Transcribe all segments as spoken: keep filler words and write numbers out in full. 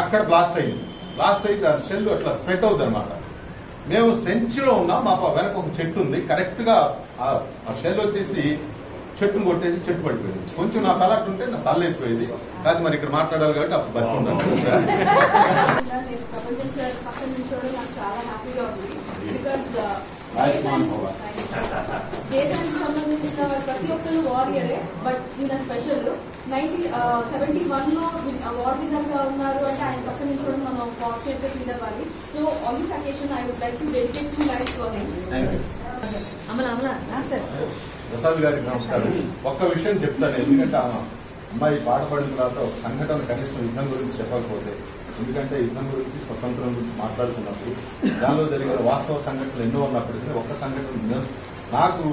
అక్కడ బ్లాస్ట్ అయ్యింది. బ్లాస్ట్ అయితే ఆ షెల్ అట్లా స్ప్రెడ్ అవుతుంది అనమాట. మేము సెంచ్లో ఉన్నాం, మా వెనక ఒక చెట్టు ఉంది, కరెక్ట్గా ఆ షెల్ వచ్చేసి చెట్టును కొట్టేసి చెట్టు పడిపోయింది. కొంచెం నా తల అట్టుంటే నా తల వేసిపోయింది కాదు, మరి ఇక్కడ మాట్లాడాలి కాబట్టి అప్పుడు బతుకుంటాను. దేశానికి సంబంధించిన ప్రతి ఒక్కరు వారియరే, బట్ ఈయన స్పెషల్. నైన్టీన్ సెవెంటీ వన్లో వార్ విధంగా ఉన్నారు అంటే ఆయన పక్క నుంచి కూడా మనం ఫార్చునేట్ గా ఫీల్ అవ్వాలి. So on this occasion I would like to dedicate to life కోనింగ్. అమల అమల నా సార్ ప్రసాద్ గారికి నమస్కారం. ఒక్క విషయం చెప్తాను, ఎందుకంటే ఆమె అమ్మాయి బాధపడిన తర్వాత ఒక సంఘటన కనీసం యుద్ధం గురించి చెప్పకపోతే, ఎందుకంటే యుద్ధం గురించి స్వతంత్రం గురించి మాట్లాడుతున్నప్పుడు దానిలో జరిగిన వాస్తవ సంఘటనలు ఎన్నో ఉన్నప్పటికీ ఒక్క సంఘటన నాకు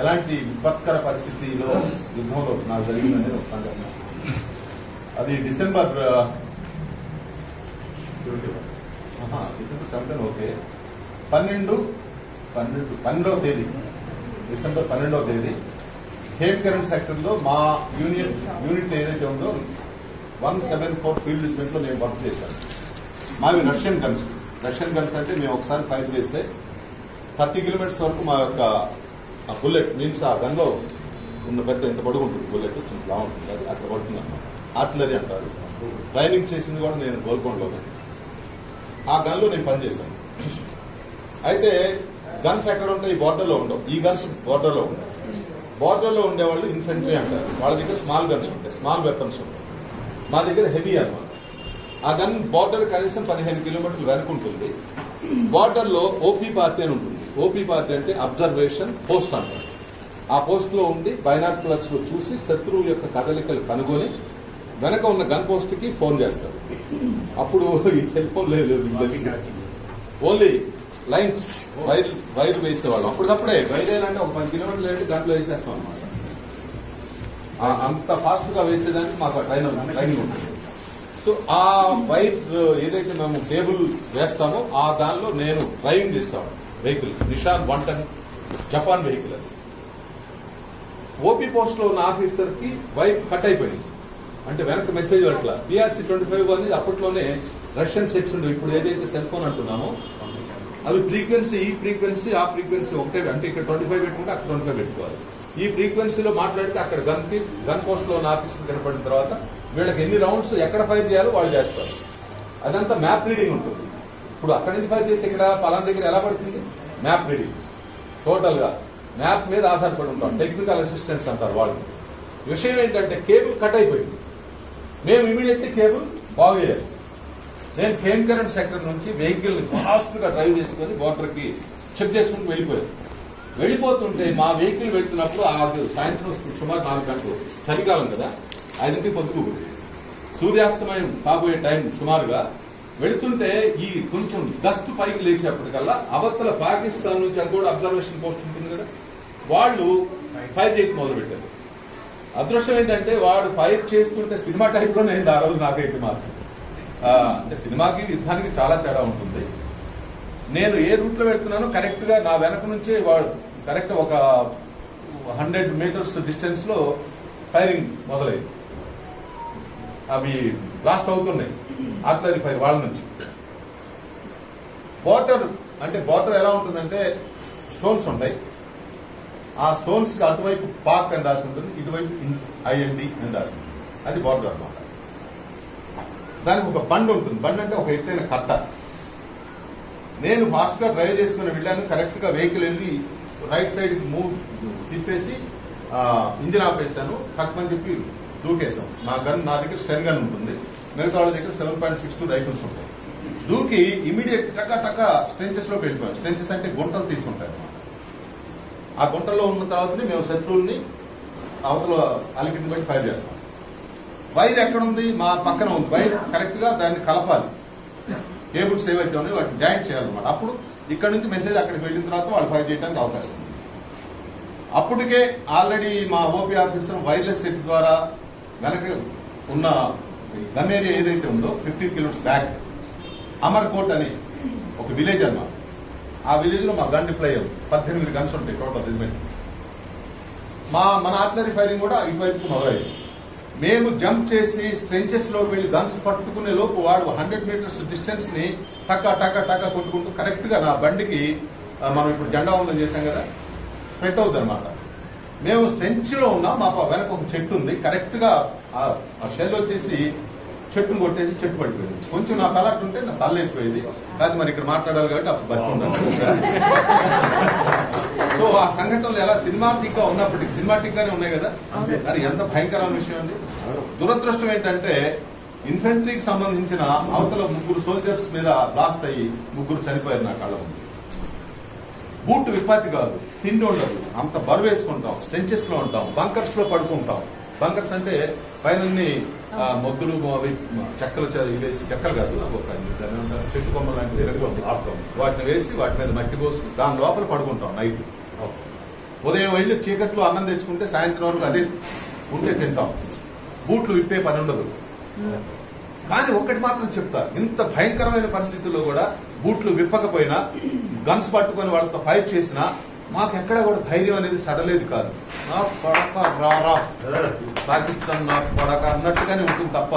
ఎలాంటి విపత్కర పరిస్థితిలో యుద్ధంలో నాకు జరిగిందనేది ఒక సంఘటన. అది డిసెంబర్ డిసెంబర్ సెవెన్ ఓకే పన్నెండు పన్నెండు పన్నెండవ తేదీ డిసెంబర్ పన్నెండవ తేదీ హేట్ కరెంట్ సెక్టర్లో మా యూనియన్ యూనిట్ ఏదైతే ఉందో వన్ సెవెన్ ఫోర్ ఫీల్డ్ యూనిట్లో నేను వర్క్ చేశాను. మావి రష్యన్ గన్స్. రష్యన్ గన్స్ అంటే మేము ఒకసారి ఫైర్ చేస్తే థర్టీ కిలోమీటర్స్ వరకు మా యొక్క బుల్లెట్ మీన్స్ ఆ గన్లో ఉన్న పెద్ద ఇంత పొడుగు ఉంటుంది, బుల్లెట్ లా ఉంటుంది, అది అట్లా పడుతుంది అన్నమాట. ఆర్టిలరీ అంటారు. ట్రైనింగ్ చేసింది కూడా నేను గోల్కొండలో ఆ గన్లో నేను పనిచేశాను. అయితే గన్స్ ఎక్కడ ఉంటాయి? బోర్డర్లో ఉండవు. ఈ గన్స్ బోర్డర్లో ఉండవు. బోర్డర్లో ఉండేవాళ్ళు ఇన్ఫెంట్రీ అంటారు, వాళ్ళ దగ్గర స్మాల్ గన్స్ ఉంటాయి, స్మాల్ వెపన్స్ ఉంటాయి. మా దగ్గర హెవీ అనమాట. ఆ గన్ బోర్డర్ కనీసం పదిహేను కిలోమీటర్లు వెనక్కి ఉంటుంది. బోర్డర్లో ఓపీ పార్టీ అని ఉంటుంది. ఓపీ పార్టీ అంటే అబ్జర్వేషన్ పోస్ట్ అంటారు. ఆ పోస్ట్లో ఉండి బైనాక్యులర్స్లో చూసి శత్రువు యొక్క కదలికలు కనుగొని వెనక ఉన్న గన్ పోస్ట్కి ఫోన్ చేస్తారు. అప్పుడు ఈ సెల్ ఫోన్ లేదు, ఓన్లీ లైన్స్ వైర్ వైర్ వేసేవాళ్ళం. అప్పటికప్పుడే వైర్ వేయాలంటే ఒక పది కిలోమీటర్లు వేసి దాంట్లో వేసేస్తాం అనమాట. అంత ఫాస్ట్గా వేసేదానికి మాకు ట్రైనింగ్ ట్రైనింగ్ ఉంటుంది. సో ఆ వైర్ ఏదైతే మేము కేబుల్ వేస్తామో ఆ దానిలో నేను డ్రైవింగ్ చేస్తాను. Vehicle Nissan one ton Japan vehicle. అది ఓపీ పోస్ట్లో ఉన్న ఆఫీసర్కి వైర్ కట్ అయిపోయింది అంటే వెనక మెసేజ్ అట్లా బిఆర్సీ ట్వంటీ ఫైవ్ అనేది అప్పట్లోనే రష్యన్ సెట్స్ ఉండే. ఇప్పుడు ఏదైతే సెల్ ఫోన్ అంటున్నామో అవి ఫ్రీక్వెన్సీ ఈ ఫ్రీక్వెన్సీ ఆ ఫ్రీక్వెన్సీ ఒకటే, అంటే ఇక్కడ ట్వంటీ ఫైవ్ పెట్టుకుంటే అక్కడ ట్వంటీ ఫైవ్ పెట్టుకోవాలి. ఈ ఫ్రీక్వెన్సీలో మాట్లాడితే అక్కడ గన్కి గన్ పోస్ట్లో ఉన్న ఆఫీసులు కనపడిన తర్వాత వీళ్ళకి ఎన్ని రౌండ్స్ ఎక్కడ ఫైర్ చేయాలో వాళ్ళు చేస్తారు. అదంతా మ్యాప్ రీడింగ్ ఉంటుంది. ఇప్పుడు అక్కడి నుంచి ఫైర్ చేసి ఇక్కడ పలానా దగ్గర ఎలా పడుతుంది మ్యాప్ రీడింగ్. టోటల్గా మ్యాప్ మీద ఆధారపడి ఉంటాం. టెక్నికల్ అసిస్టెంట్స్ అంటారు వాళ్ళు. విషయం ఏంటంటే కేబుల్ కట్ అయిపోయింది. మేము ఇమీడియట్లీ కేబుల్ బాగు చేయాలి. నేను కేమ్ కరెంట్ సెక్టర్ నుంచి వెహికల్ ఫాస్ట్గా డ్రైవ్ చేసుకొని బోర్డర్కి చెక్ చేసుకుని వెళ్ళిపోయాను. వెళ్ళిపోతుంటే మా వెహికల్ వెళ్తున్నప్పుడు ఆ సాయంత్రం సుమారు నాలుగు గంటలు చలికాలం కదా, ఐదింటికి పొద్దుకూరు సూర్యాస్తమయం కాబోయే టైం సుమారుగా వెళుతుంటే ఈ కొంచెం డస్ట్ పైకి లేచేప్పటికల్లా అవతల పాకిస్తాన్ నుంచి అది కూడా అబ్జర్వేషన్ పోస్ట్ ఉంటుంది కదా, వాళ్ళు ఫైర్ చేయక మొదలుపెట్టారు. అదృష్టం ఏంటంటే వాడు ఫైర్ చేస్తుంటే సినిమా టైప్లోనే అయింది ఆ రోజు. నాకైతే మాత్రం అంటే సినిమాకి యుద్ధానికి చాలా తేడా ఉంటుంది. నేను ఏ రూట్లో వెళ్తున్నానో కరెక్ట్గా నా వెనక నుంచే వాడు కరెక్ట్ ఒక హండ్రెడ్ మీటర్స్ డిస్టెన్స్లో ఫైరింగ్ మొదలైంది. అవి బ్లాస్ట్ అవుతున్నాయి ఆర్టిలరీ ఫైర్ వాళ్ళ నుంచి. బోర్డర్ అంటే బోర్డర్ ఎలా ఉంటుందంటే స్టోన్స్ ఉంటాయి. ఆ స్టోన్స్కి అటువైపు పాక్ అని రాసి ఉంటుంది, ఇటువైపు ఐఎన్డి అని రాసి ఉంటుంది. అది బోర్డర్ అన్నమాట. దానికి ఒక బండ్ ఉంటుంది. బండ్ అంటే ఒక ఎత్తైన కట్ట. నేను ఫాస్ట్గా డ్రైవ్ చేసుకుని వెళ్ళాను. కరెక్ట్గా వెహికల్ వెళ్ళి రైట్ సైడ్కి మూవ్ తిప్పేసి ఇంజిన్ ఆపేసాను. తక్కువని చెప్పి దూకేసాం. నా గన్ నా దగ్గర స్టెన్ గన్ ఉంటుంది, మిగతా వాళ్ళ దగ్గర seven point six two rifles ఉంటాయి. దూకి ఇమీడియట్ టక్క టక్క స్ట్రెంచెస్లోకి వెళ్ళిపోయాను. స్ట్రెంచెస్ అంటే గుంటలు తీసుకుంటాయి అనమాట. ఆ గుంటల్లో ఉన్న తర్వాతనే మేము శత్రువుల్ని అవతల అలికిటిని బట్టి ఫైర్ చేస్తాం. వైర్ ఎక్కడుంది? మా పక్కన ఉంది. వైర్ కరెక్ట్గా దాన్ని కలపాలి. కేబుల్స్ ఏవైతే ఉన్నాయో వాటిని జాయింట్ చేయాలన్నమాట. అప్పుడు ఇక్కడ నుంచి మెసేజ్ అక్కడికి వెళ్ళిన తర్వాత వాళ్ళు ఫైర్ చేయడానికి అవకాశం ఉంది. అప్పటికే ఆల్రెడీ మా ఓపీ ఆఫీసర్ వైర్లెస్ సెట్ ద్వారా వెనక ఉన్న గన్ ఏరియా ఏదైతే ఉందో ఫిఫ్టీన్ కిలోమీటర్స్ బ్యాక్ అమర్కోట్ అని ఒక విలేజ్ అన్నమాట. ఆ విలేజ్లో మా గన్ డిప్లై అయ్యారు. పద్దెనిమిది గన్స్ ఉంటాయి టోటల్ రిజిమెంట్. మా మన ఆర్టిలరీ ఫైరింగ్ కూడా ఇటువైపు మొదలైంది. మేము జంప్ చేసి స్ట్రెంచెస్ లోకి వెళ్లి గన్స్ పట్టుకునే లోపు వాడు హండ్రెడ్ మీటర్స్ డిస్టెన్స్ ని టక టక టక కొట్టుకుంటూ కరెక్ట్ గా నా బండికి మనం ఇప్పుడు జెండా వందనం చేశాం కదా పెట్ అవుతుంది అనమాట. మేము స్ట్రెంచ్ లో ఉన్నాం, మా వెనక ఒక చెట్టు ఉంది, కరెక్ట్ గా ఆ షెల్ వచ్చేసి చెట్టును కొట్టేసి చెట్టు పడిపోయింది. కొంచెం నా తల అట్టుంటే నా తల వేసిపోయింది కాదు, మరి ఇక్కడ మాట్లాడాలి కాబట్టి అప్పుడు బతుకుంటాను. సో ఆ సంఘటనలు ఎలా సినిమాటిక్ గా ఉన్నప్పటికీ సినిమాటిక్ గానే ఉన్నాయి కదా, అది ఎంత భయంకరమైన విషయం అండి. దురదృష్టం ఏంటంటే ఇన్ఫెంట్రీకి సంబంధించిన అవతల ముగ్గురు సోల్జర్స్ మీద బ్లాస్ట్ అయ్యి ముగ్గురు చనిపోయారు నా కళ్ళ ముందు. బూట్ విపత్తి కాదు, తిండి ఉండదు, అంత బరువు వేసుకుంటాం, స్టెంచెస్ లో ఉంటాం, బంకర్స్ లో పడుకుంటాం. బంకర్స్ అంటే పైన మొద్దులు అవి చెక్కలు వేసి, చెక్కలు కాదు చెట్టు కొమ్మ లాంటివి ఆపుతాం, వాటిని వేసి వాటి మీద మట్టి పోసి దాని లోపల పడుకుంటాం. నైట్ ఉదయం వెళ్ళి చీకట్లో అన్నం తెచ్చుకుంటే సాయంత్రం వరకు అదే ఉంటే తింటాం, బూట్లు విప్పే పని ఉండదు. కానీ ఒకటి మాత్రం చెప్తా, ఇంత భయంకరమైన పరిస్థితుల్లో కూడా బూట్లు విప్పకపోయినా గన్స్ పట్టుకొని వాళ్ళతో ఫైర్ చేసినా మాకు ఎక్కడా కూడా ధైర్యం అనేది సడలేదు కాదు. నా పడక రారా పాకిస్తాన్ నా పడక అన్నట్టుగానే ఉంటుంది తప్ప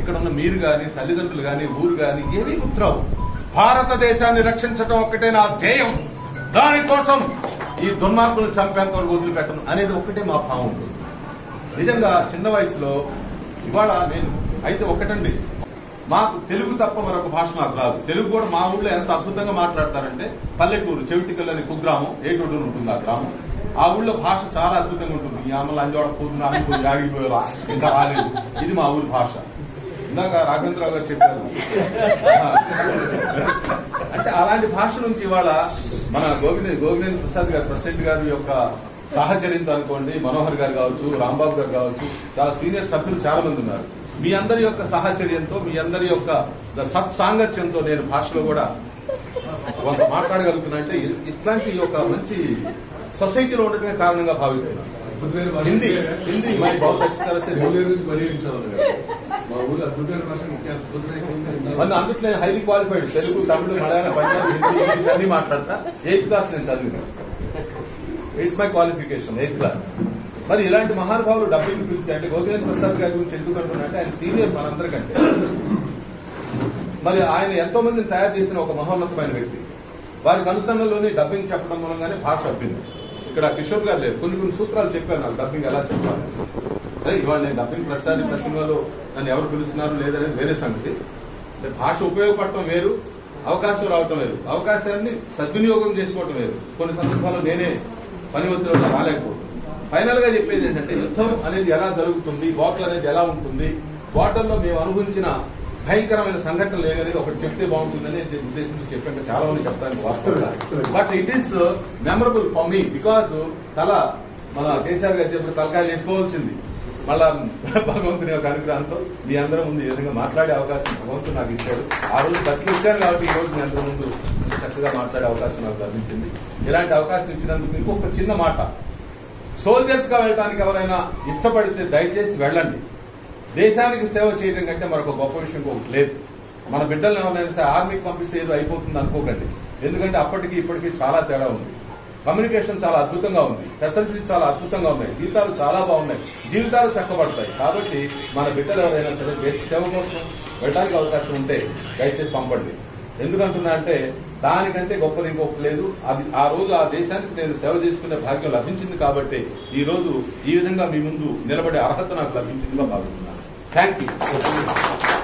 ఇక్కడ ఉన్న మీరు కానీ తల్లిదండ్రులు కానీ ఊరు కానీ ఏమీ గుర్తురావు. భారతదేశాన్ని రక్షించడం ఒక్కటే నా ధ్యేయం, దానికోసం ఈ దుర్మార్గులు చంపేంత వరకు వదిలిపెట్టడం అనేది ఒక్కటే మా భావం ఉంటుంది. నిజంగా చిన్న వయసులో ఇవాళ నేను అయితే ఒకటండి, మాకు తెలుగు తప్ప మరొక భాష నాకు రాదు. తెలుగు కూడా మా ఊళ్ళో ఎంత అద్భుతంగా మాట్లాడతారంటే, పల్లెటూరు చెవిటికల్ అని కుగ్రామం ఏటూరు ఉంటుంది ఆ గ్రామం, ఆ ఊళ్ళో భాష చాలా అద్భుతంగా ఉంటుంది. ఈ అమ్మలు అంజోడ పోతున్నా ఆగిపోయేవా ఇంకా రాలేదు, ఇది మా ఊరి భాష. ఇందాక రాఘవేంద్రరావు గారు చెప్పారు అంటే అలాంటి భాష నుంచి ఇవాళ మన గోవింద గోవిందేంద్ర ప్రసాద్ గారు ప్రెసిడెంట్ గారి యొక్క సహచర్యంతో అనుకోండి, మనోహర్ గారు కావచ్చు, రాంబాబు గారు కావచ్చు, చాలా సీనియర్ సభ్యులు చాలా మంది ఉన్నారు. మీ అందరి యొక్క సహచర్యంతో మీ అందరి యొక్క సత్ సాంగత్యంతో నేను భాషలో కూడా కొంత మాట్లాడగలుగుతున్నా అంటే ఇట్లాంటి ఒక మంచి సొసైటీలో ఉండటమే కారణంగా భావిస్తున్నాను. హిందీ హిందీ అందుట్లో హైలీ క్వాలిఫైడ్, తెలుగు, తమిళ, మలయాళం, పంజాబీ, హిందీ అన్ని మాట్లాడతా. ఎయిత్ క్లాస్ నేను చదివినా, it's my qualification eighth class. మరి ఇలాంటి మహానుభావులు డబ్బులు గురించి అంటే గోవిందేంద్ర ప్రసాద్ గారి గురించి ఎందుకు అంటున్నారంటే ఆయన సీనియర్ మనందరికంటే, మరి ఆయన ఎంతో మందిని తయారు చేసిన ఒక మహోన్నతమైన వ్యక్తి. వారికి అనుసరణలోనే డబ్బింగ్ చెప్పడం మూలంగానే భాష అబ్బింది. ఇక్కడ కిషోర్ గారు లేదు, కొన్ని కొన్ని సూత్రాలు చెప్పారు నాకు డబ్బింగ్ ఎలా చెప్పాలి. అదే ఇవాళ నేను డబ్బింగ్ ప్రసాద్ ప్రసంగంలో నన్ను ఎవరు పిలుస్తున్నారు లేదనేది వేరే సంగతి. భాష ఉపయోగపడటం వేరు, అవకాశం రావటం వేరు, అవకాశాన్ని సద్వినియోగం చేసుకోవటం వేరు. కొన్ని సందర్భాల్లో నేనే పని ఒత్తిడి రాలేకపోతుంది. ఫైనల్ గా చెప్పేది ఏంటంటే యుద్ధం అనేది ఎలా జరుగుతుంది, వాటర్ అనేది ఎలా ఉంటుంది, వాటర్లో మేము అనుభవించిన భయంకరమైన సంఘటనలు ఏమనేది ఒకటి చెప్తే బాగుంటుందని ఉద్దేశించి చెప్పాను. చాలా మంది చెప్తాను వాస్తవంగా, but it is memorable for me because తల మన కేసీఆర్ గారు చెప్పిన తలకాయలు వేసుకోవాల్సింది. మళ్ళా భగవంతుని యొక్క అనుగ్రహంతో మీ అందరూ ముందు ఈ విధంగా మాట్లాడే అవకాశం భగవంతుడు నాకు ఇచ్చాడు. ఆ రోజు బతికి ఇచ్చాను కాబట్టి ఈ రోజు మీ అందరి ముందు చక్కగా మాట్లాడే అవకాశం నాకు లభించింది. ఇలాంటి అవకాశం ఇచ్చినందుకు ఇంకొక చిన్న మాట, సోల్జర్స్ గా వెళ్ళడానికి ఎవరైనా ఇష్టపడితే దయచేసి వెళ్ళండి. దేశానికి సేవ చేయడం కంటే మరొక గొప్ప విషయం ఇంకొకటి లేదు. మన బిడ్డలను ఎవరైనా ఆర్మీకి పంపిస్తే ఏదో అయిపోతుంది అనుకోకండి, ఎందుకంటే అప్పటికి ఇప్పటికీ చాలా తేడా ఉంది. కమ్యూనికేషన్ చాలా అద్భుతంగా ఉంది, ఫెసిలిటీస్ చాలా అద్భుతంగా ఉన్నాయి, జీతాలు చాలా బాగున్నాయి, జీవితాలు చక్కబడతాయి. కాబట్టి మన బిడ్డలు ఎవరైనా సరే దేశ సేవ కోసం వెళ్ళడానికి అవకాశం ఉంటే దయచేసి పంపండి. ఎందుకంటున్నా అంటే దానికంటే గొప్పది ఇంకొకటి లేదు. అది ఆ రోజు ఆ దేశానికి నేను సేవ చేసుకునే భాగ్యం లభించింది కాబట్టి ఈ రోజు ఈ విధంగా మీ ముందు నిలబడే అర్హత నాకు లభించిందిగా భావిస్తున్నాను. Thank you.